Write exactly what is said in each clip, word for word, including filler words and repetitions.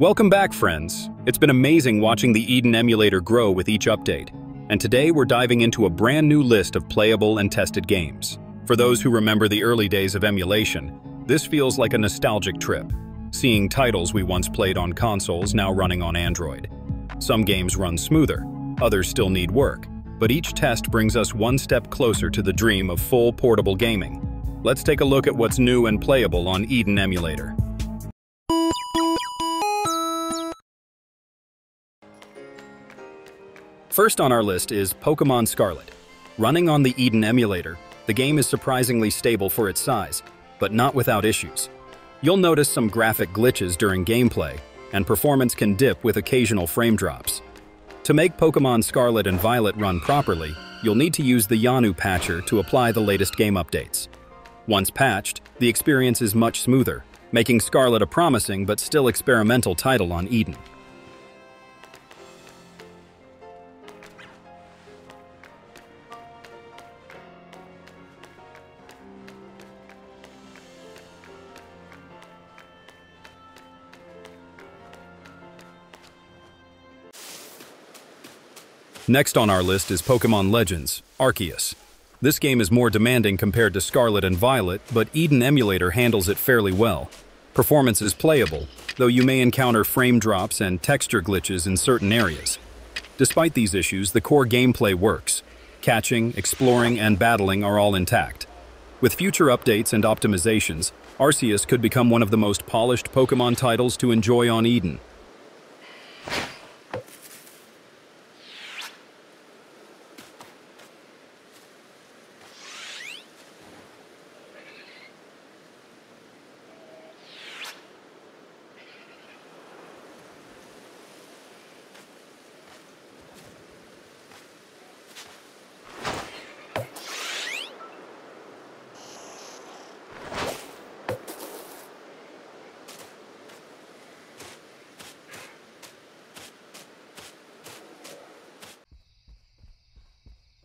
Welcome back, friends. It's been amazing watching the Eden emulator grow with each update, and today we're diving into a brand new list of playable and tested games. For those who remember the early days of emulation, this feels like a nostalgic trip, seeing titles we once played on consoles now running on Android. Some games run smoother, others still need work, but each test brings us one step closer to the dream of full portable gaming. Let's take a look at what's new and playable on Eden emulator. First on our list is Pokemon Scarlet. Running on the Eden emulator, the game is surprisingly stable for its size, but not without issues. You'll notice some graphic glitches during gameplay, and performance can dip with occasional frame drops. To make Pokemon Scarlet and Violet run properly, you'll need to use the Yanu patcher to apply the latest game updates. Once patched, the experience is much smoother, making Scarlet a promising but still experimental title on Eden. Next on our list is Pokémon Legends: Arceus. This game is more demanding compared to Scarlet and Violet, but Eden emulator handles it fairly well. Performance is playable, though you may encounter frame drops and texture glitches in certain areas. Despite these issues, the core gameplay works. Catching, exploring, and battling are all intact. With future updates and optimizations, Arceus could become one of the most polished Pokémon titles to enjoy on Eden.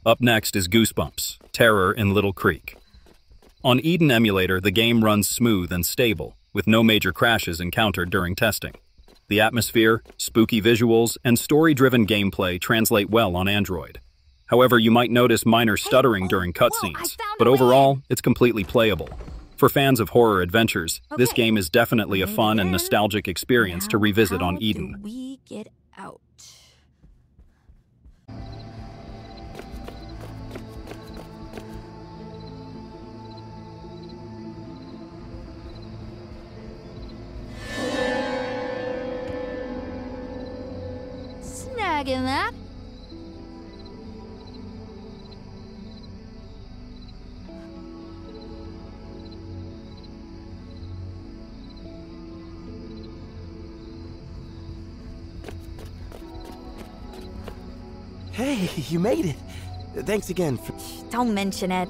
Up next is Goosebumps: Terror in Little Creek. On Eden emulator, the game runs smooth and stable, with no major crashes encountered during testing. The atmosphere, spooky visuals, and story-driven gameplay translate well on Android. However, you might notice minor stuttering during cutscenes, but overall, it's completely playable. For fans of horror adventures, this game is definitely a fun and nostalgic experience to revisit on Eden. We get out. In that. Hey, you made it. Thanks again for... Don't mention it.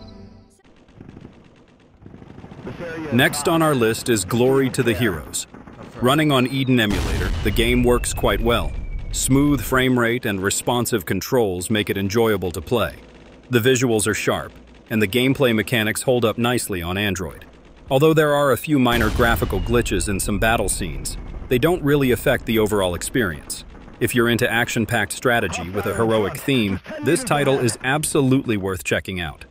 Next on our list is Glory to the Heroes. Running on Eden emulator, the game works quite well. Smooth frame rate and responsive controls make it enjoyable to play. The visuals are sharp, and the gameplay mechanics hold up nicely on Android. Although there are a few minor graphical glitches in some battle scenes, they don't really affect the overall experience. If you're into action-packed strategy with a heroic theme, this title is absolutely worth checking out.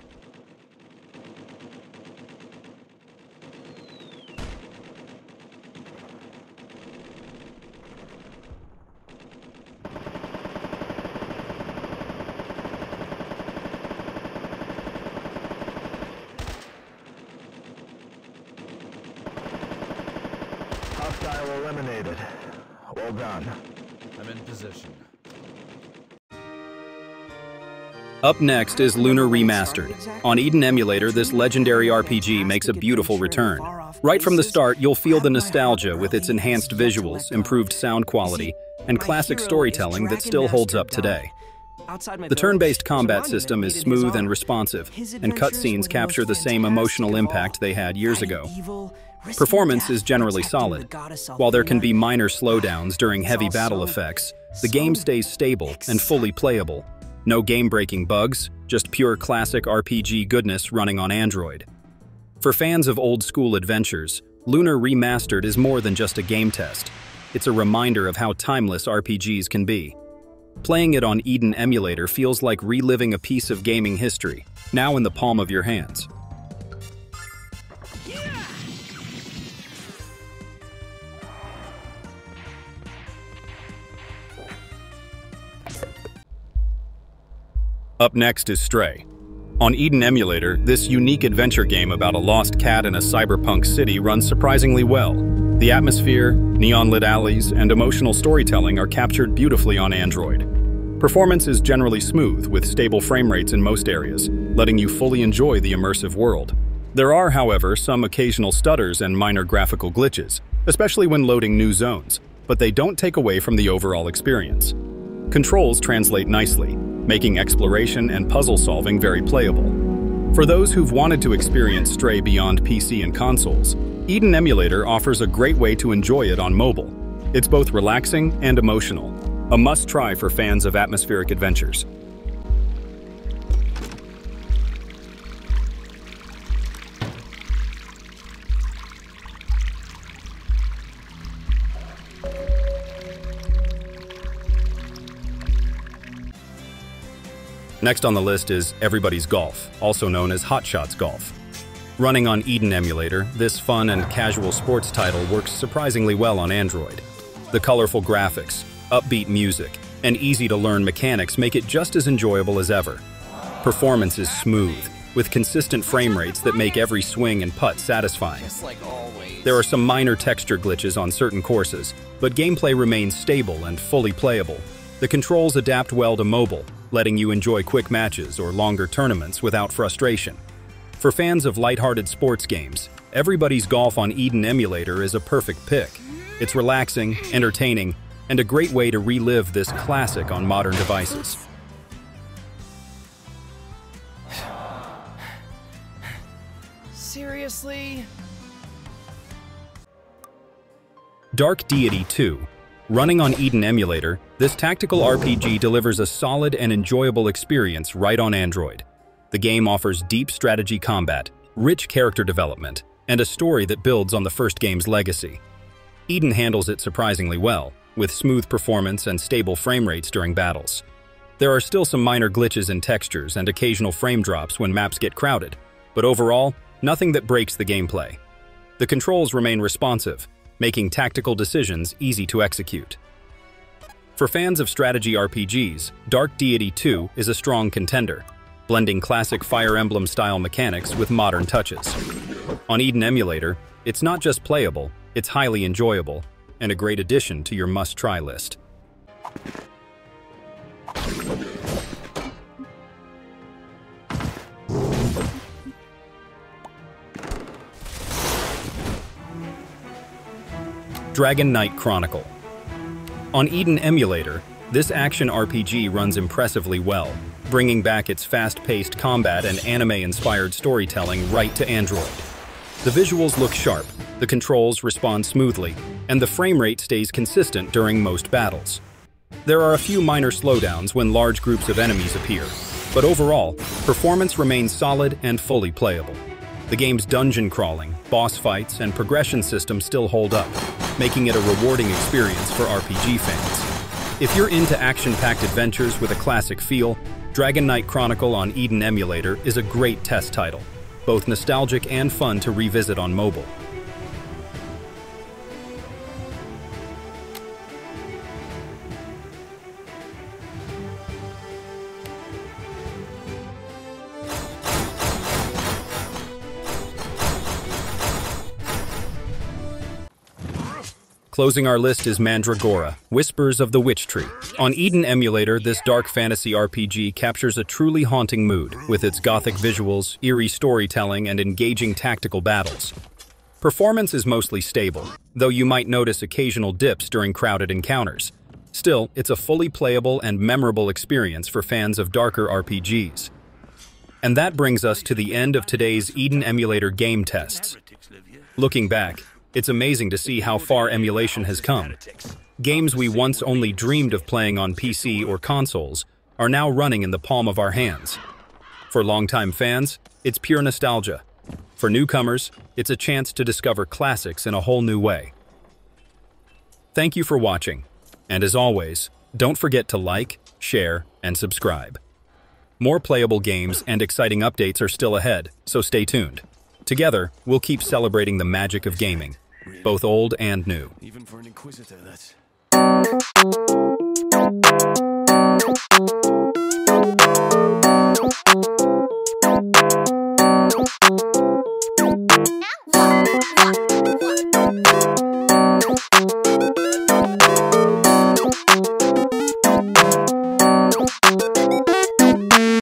Eliminated. Well done. I'm in position. Up next is Lunar Remastered. On Eden emulator, this legendary R P G makes a beautiful return. Right from the start, you'll feel the nostalgia with its enhanced visuals, improved sound quality, and classic storytelling that still holds up today. The turn-based combat system is smooth and responsive, and cutscenes capture the same emotional impact they had years ago. Performance is generally solid. While there can be minor slowdowns during heavy battle effects, the game stays stable and fully playable. No game-breaking bugs, just pure classic R P G goodness running on Android. For fans of old-school adventures, Lunar Remastered is more than just a game test. it's a reminder of how timeless R P Gs can be. Playing it on Eden Emulator feels like reliving a piece of gaming history, now in the palm of your hands. Up next is Stray. On Eden Emulator, this unique adventure game about a lost cat in a cyberpunk city runs surprisingly well. The atmosphere, neon-lit alleys, and emotional storytelling are captured beautifully on Android. Performance is generally smooth, with stable frame rates in most areas, letting you fully enjoy the immersive world. There are, however, some occasional stutters and minor graphical glitches, especially when loading new zones, but they don't take away from the overall experience. Controls translate nicely, making exploration and puzzle solving very playable. For those who've wanted to experience Stray beyond P C and consoles, Eden Emulator offers a great way to enjoy it on mobile. It's both relaxing and emotional, a must-try for fans of atmospheric adventures. Next on the list is Everybody's Golf, also known as Hot Shots Golf. Running on Eden Emulator, this fun and casual sports title works surprisingly well on Android. The colorful graphics, upbeat music, and easy-to-learn mechanics make it just as enjoyable as ever. Performance is smooth, with consistent frame rates that make every swing and putt satisfying. There are some minor texture glitches on certain courses, but gameplay remains stable and fully playable. The controls adapt well to mobile, letting you enjoy quick matches or longer tournaments without frustration. For fans of lighthearted sports games, Everybody's Golf on Eden Emulator is a perfect pick. It's relaxing, entertaining, and a great way to relive this classic on modern devices. Seriously? Dark Deity two. Running on Eden Emulator, this tactical R P G delivers a solid and enjoyable experience right on Android. The game offers deep strategy combat, rich character development, and a story that builds on the first game's legacy. Eden handles it surprisingly well, with smooth performance and stable frame rates during battles. There are still some minor glitches in textures and occasional frame drops when maps get crowded, but overall, nothing that breaks the gameplay. The controls remain responsive, making tactical decisions easy to execute. For fans of strategy R P Gs, Dark Deity two is a strong contender, blending classic Fire Emblem-style mechanics with modern touches. On Eden Emulator, it's not just playable, it's highly enjoyable, and a great addition to your must-try list. Dragon Knight Chronicle. On Eden Emulator, this action R P G runs impressively well, bringing back its fast-paced combat and anime-inspired storytelling right to Android. The visuals look sharp, the controls respond smoothly, and the frame rate stays consistent during most battles. There are a few minor slowdowns when large groups of enemies appear, but overall, performance remains solid and fully playable. The game's dungeon crawling, boss fights, and progression system still hold up, making it a rewarding experience for R P G fans. If you're into action-packed adventures with a classic feel, Dragon Knight Chronicle on Eden Emulator is a great test title, both nostalgic and fun to revisit on mobile. Closing our list is Mandragora, Whispers of the Witch Tree. On Eden Emulator, this dark fantasy R P G captures a truly haunting mood with its gothic visuals, eerie storytelling, and engaging tactical battles. Performance is mostly stable, though you might notice occasional dips during crowded encounters. Still, it's a fully playable and memorable experience for fans of darker R P Gs. And that brings us to the end of today's Eden Emulator game tests. Looking back, it's amazing to see how far emulation has come. Games we once only dreamed of playing on P C or consoles are now running in the palm of our hands. For longtime fans, it's pure nostalgia. For newcomers, it's a chance to discover classics in a whole new way. Thank you for watching, and as always, don't forget to like, share, and subscribe. More playable games and exciting updates are still ahead, so stay tuned. Together, we'll keep celebrating the magic of gaming, both old and new. Even for an inquisitor, that's...